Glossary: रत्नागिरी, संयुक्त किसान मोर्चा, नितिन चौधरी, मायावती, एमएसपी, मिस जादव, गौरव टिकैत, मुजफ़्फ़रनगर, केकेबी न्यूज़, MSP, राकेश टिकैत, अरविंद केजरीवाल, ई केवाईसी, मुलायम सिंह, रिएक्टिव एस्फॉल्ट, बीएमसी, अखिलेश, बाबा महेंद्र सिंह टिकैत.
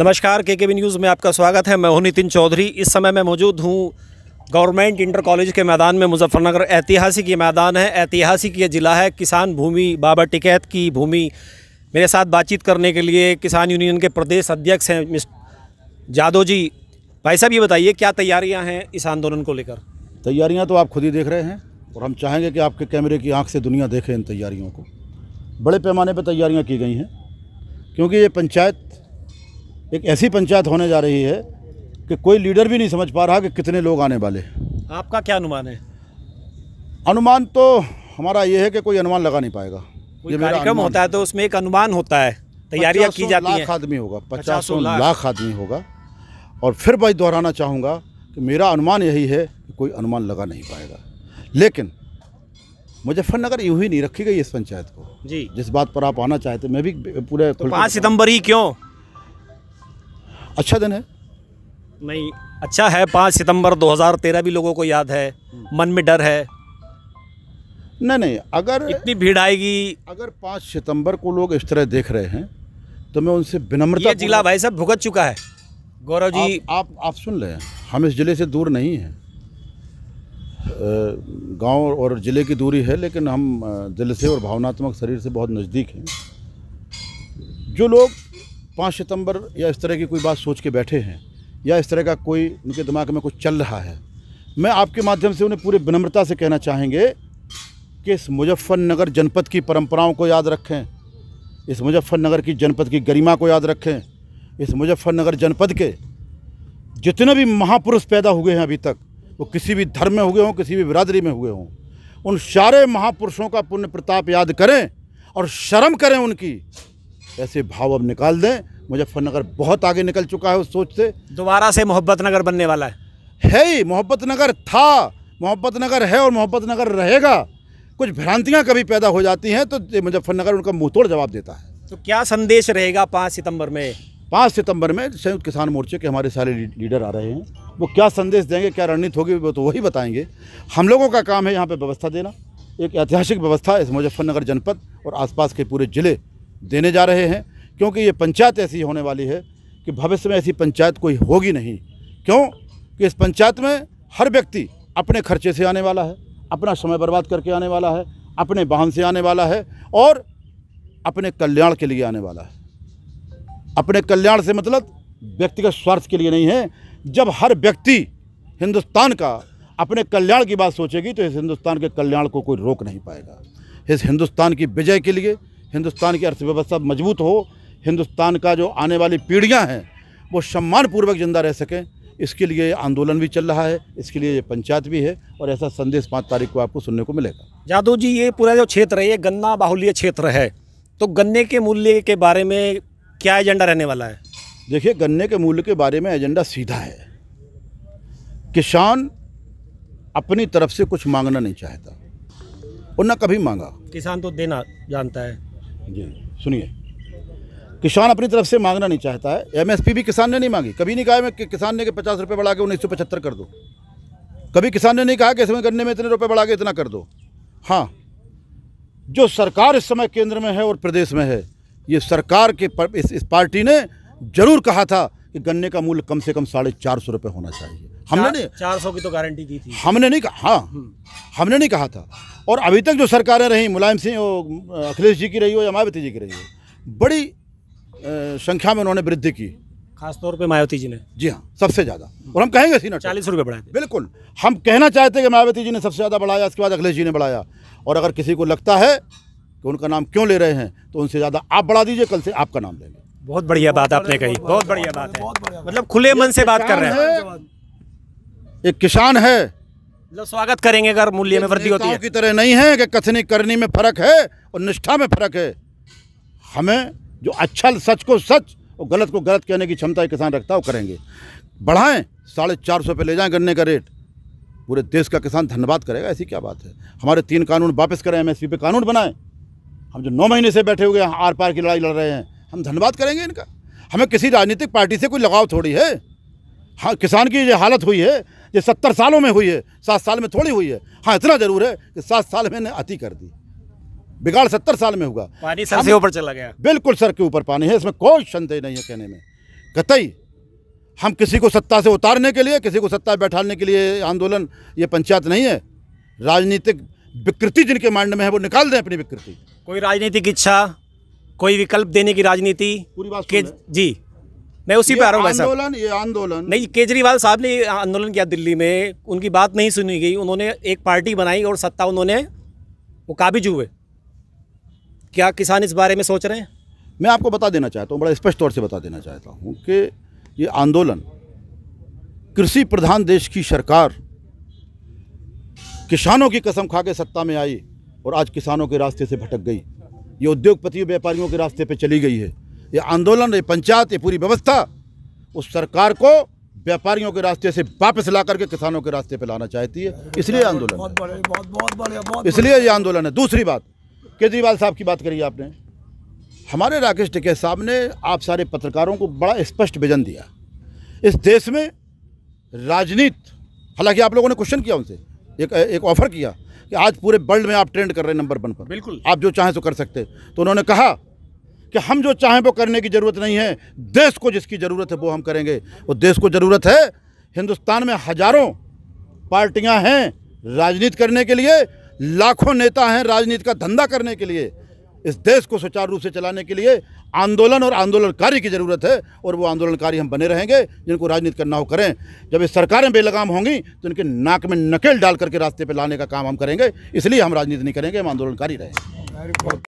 नमस्कार, केकेबी न्यूज़ में आपका स्वागत है। मैं हूं नितिन चौधरी। इस समय मैं मौजूद हूं गवर्नमेंट इंटर कॉलेज के मैदान में। मुजफ़्फ़रनगर ऐतिहासिक ये मैदान है, ऐतिहासिक ये ज़िला है, किसान भूमि, बाबा टिकैत की भूमि। मेरे साथ बातचीत करने के लिए किसान यूनियन के प्रदेश अध्यक्ष हैं मिस जादव जी। भाई साहब, ये बताइए क्या तैयारियाँ हैं इस आंदोलन को लेकर? तैयारियाँ तो आप खुद ही देख रहे हैं और हम चाहेंगे कि आपके कैमरे की आँख से दुनिया देखे इन तैयारियों को। बड़े पैमाने पर तैयारियाँ की गई हैं क्योंकि ये पंचायत एक ऐसी पंचायत होने जा रही है कि कोई लीडर भी नहीं समझ पा रहा कि कितने लोग आने वाले हैं। आपका क्या अनुमान है? अनुमान तो हमारा ये है कि कोई अनुमान लगा नहीं पाएगा। ये कार्यक्रम होता है तो उसमें एक अनुमान होता है, तैयारियां की जाती हैं। 500 लाख आदमी होगा। और फिर भाई दोहराना चाहूँगा कि मेरा अनुमान यही है कि कोई अनुमान लगा नहीं पाएगा। लेकिन मुजफ्फ़रनगर यूँ ही नहीं रखी गई इस पंचायत को जी, जिस बात पर आप आना चाहते। मैं भी पूरे 5 सितम्बर ही क्यों? अच्छा दिन है? नहीं, अच्छा है। 5 सितंबर 2013 भी लोगों को याद है। मन में डर है? नहीं, अगर इतनी भीड़ आएगी। अगर 5 सितंबर को लोग इस तरह देख रहे हैं तो मैं उनसे विनम्रता। ये जिला भाई साहब भुगत चुका है। गौरव जी, आप सुन रहे हैं, हम इस ज़िले से दूर नहीं हैं। गांव और ज़िले की दूरी है, लेकिन हम दिल से और भावनात्मक शरीर से बहुत नज़दीक हैं। जो लोग 5 सितंबर या इस तरह की कोई बात सोच के बैठे हैं या इस तरह का कोई उनके दिमाग में कुछ चल रहा है, मैं आपके माध्यम से उन्हें पूरी विनम्रता से कहना चाहेंगे कि इस मुजफ्फ़रनगर जनपद की परंपराओं को याद रखें, इस मुजफ्फ़रनगर की जनपद की गरिमा को याद रखें, इस मुजफ्फ़रनगर जनपद के जितने भी महापुरुष पैदा हुए हैं अभी तक, वो किसी भी धर्म में हुए हों, किसी भी बिरादरी में हुए हों, उन सारे महापुरुषों का पुण्य प्रताप याद करें और शर्म करें उनकी। ऐसे भाव अब निकाल दें। मुजफ्फ़रनगर बहुत आगे निकल चुका है उस सोच से। दोबारा से मोहब्बत नगर बनने वाला है ही। मोहब्बत नगर था, मोहब्बत नगर है और मोहब्बत नगर रहेगा। कुछ भ्रांतियां कभी पैदा हो जाती हैं तो मुजफ्फ़रनगर उनका मुंहतोड़ जवाब देता है। तो क्या संदेश रहेगा 5 सितंबर में? 5 सितंबर में संयुक्त किसान मोर्चे के हमारे सारे लीडर आ रहे हैं। वो क्या संदेश देंगे, क्या रणनीति होगी, वो तो वही बताएंगे। हम लोगों का काम है यहाँ पर व्यवस्था देना। एक ऐतिहासिक व्यवस्था इस मुजफ्फ़रनगर जनपद और आसपास के पूरे ज़िले देने जा रहे हैं, क्योंकि ये पंचायत ऐसी होने वाली है कि भविष्य में ऐसी पंचायत कोई होगी नहीं। क्यों कि इस पंचायत में हर व्यक्ति अपने खर्चे से आने वाला है, अपना समय बर्बाद करके आने वाला है, अपने वाहन से आने वाला है और अपने कल्याण के लिए आने वाला है। अपने कल्याण से मतलब व्यक्तिगत स्वार्थ के लिए नहीं है। जब हर व्यक्ति हिंदुस्तान का अपने कल्याण की बात सोचेगी तो इस हिंदुस्तान के कल्याण को कोई रोक नहीं पाएगा। इस हिंदुस्तान की विजय के लिए, हिंदुस्तान की अर्थव्यवस्था मजबूत हो, हिंदुस्तान का जो आने वाली पीढ़ियां हैं वो सम्मानपूर्वक ज़िंदा रह सकें, इसके लिए आंदोलन भी चल रहा है, इसके लिए ये पंचायत भी है। और ऐसा संदेश 5 तारीख को आपको सुनने को मिलेगा। जादव जी, ये पूरा जो क्षेत्र है ये गन्ना बाहुल्य क्षेत्र है, तो गन्ने के मूल्य के बारे में क्या एजेंडा रहने वाला है? देखिए, गन्ने के मूल्य के बारे में एजेंडा सीधा है। किसान अपनी तरफ से कुछ मांगना नहीं चाहता और न कभी मांगा। किसान तो देना जानता है जी। सुनिए, किसान अपनी तरफ से मांगना नहीं चाहता है। एमएसपी भी किसान ने नहीं मांगी। कभी नहीं कहा कि किसान ने कि 50 रुपये बढ़ा के 1975 कर दो। कभी किसान ने नहीं कहा कि इसमें गन्ने में इतने रुपए बढ़ा के इतना कर दो। हाँ, जो सरकार इस समय केंद्र में है और प्रदेश में है, ये सरकार के इस पार्टी ने जरूर कहा था कि गन्ने का मूल्य कम से कम 450 रुपये होना चाहिए। हमने 400 की तो गारंटी दी थी। हमने नहीं कहा। हाँ, हमने नहीं कहा था। और अभी तक जो सरकारें रहीं, मुलायम सिंह और अखिलेश जी की रही हो या मायावती जी की रही हो, बड़ी संख्या में उन्होंने वृद्धि की, खासतौर पे मायावती जी ने। जी हाँ, सबसे ज़्यादा। और हम कहेंगे सीना 40 रुपये बढ़ाए। बिल्कुल, हम कहना चाहते हैं कि मायावती जी ने सबसे ज़्यादा बढ़ाया, उसके बाद अखिलेश जी ने बढ़ाया। और अगर किसी को लगता है कि उनका नाम क्यों ले रहे हैं तो उनसे ज़्यादा आप बढ़ा दीजिए, कल से आपका नाम लेंगे। बहुत बढ़िया बात आपने कही, बहुत बढ़िया बात है। मतलब खुले मन से बात कर रहे हैं। एक किसान है, स्वागत करेंगे अगर मूल्य में वृद्धि होती है। की तरह नहीं है कि कथनी करनी में फ़र्क है और निष्ठा में फ़र्क है। हमें जो अच्छा, सच को सच और गलत को गलत कहने की क्षमता किसान रखता है वो करेंगे। बढ़ाएं, 450 रुपये ले जाएं गन्ने का रेट। पूरे देश का किसान धन्यवाद करेगा। ऐसी क्या बात है? हमारे 3 कानून वापस करें, MSP पे कानून बनाएं। हम जो 9 महीने से बैठे हुए आर पार की लड़ाई लड़ रहे हैं, हम धन्यवाद करेंगे इनका। हमें किसी राजनीतिक पार्टी से कोई लगाव थोड़ी है। हाँ, किसान की ये हालत हुई है ये 70 सालों में हुई है, 7 साल में थोड़ी हुई है। हाँ, इतना ज़रूर है कि 7 साल में इन्हें अति कर दी। बिगाड़ 70 साल में हुआ। पानी सर से ऊपर चला गया। बिल्कुल, सर के ऊपर पानी है, इसमें कोई संदेह नहीं है कहने में। कतई हम किसी को सत्ता से उतारने के लिए, किसी को सत्ता बैठाने के लिए आंदोलन, ये पंचायत नहीं है। राजनीतिक विकृति जिनके माइंड में है वो निकाल दें अपनी विकृति। कोई राजनीतिक इच्छा, कोई विकल्प देने की राजनीति, पूरी बात जी मैं उसी पे आ रहा हूँ। आंदोलन, ये आंदोलन नहीं, केजरीवाल साहब ने आंदोलन किया दिल्ली में, उनकी बात नहीं सुनी गई, उन्होंने एक पार्टी बनाई और सत्ता उन्होंने वो काबिज हुए। क्या किसान इस बारे में सोच रहे हैं? मैं आपको बता देना चाहता हूँ, बड़ा स्पष्ट तौर से बता देना चाहता हूँ कि ये आंदोलन कृषि प्रधान देश की सरकार किसानों की कसम खा के सत्ता में आई और आज किसानों के रास्ते से भटक गई, ये उद्योगपति व्यापारियों के रास्ते पे चली गई है। ये आंदोलन, ये पंचायत, ये पूरी व्यवस्था उस सरकार को व्यापारियों के रास्ते से वापस ला करके किसानों के रास्ते पे लाना चाहती है, इसलिए आंदोलन, इसलिए ये आंदोलन है। दूसरी बात, केजरीवाल साहब की बात करी आपने, हमारे राकेश टिकैत साहब ने आप सारे पत्रकारों को बड़ा स्पष्ट विजन दिया। इस देश में राजनीति, हालांकि आप लोगों ने क्वेश्चन किया उनसे, एक ऑफर किया कि आज पूरे वर्ल्ड में आप ट्रेंड कर रहे हैं नंबर 1 पर, बिल्कुल आप जो चाहें तो कर सकते हैं। तो उन्होंने कहा कि हम जो चाहें वो करने की ज़रूरत नहीं है, देश को जिसकी ज़रूरत है वो हम करेंगे। और देश को ज़रूरत है, हिंदुस्तान में हज़ारों पार्टियां हैं राजनीति करने के लिए, लाखों नेता हैं राजनीति का धंधा करने के लिए। इस देश को सुचारू रूप से चलाने के लिए आंदोलन और आंदोलनकारी की ज़रूरत है, और वो आंदोलनकारी हम बने रहेंगे। जिनको राजनीति करना हो करें, जब ये सरकारें बेलगाम होंगी तो इनके नाक में नकेल डाल करके रास्ते पे लाने का काम हम करेंगे, इसलिए हम राजनीति नहीं करेंगे, हम आंदोलनकारी रहेंगे।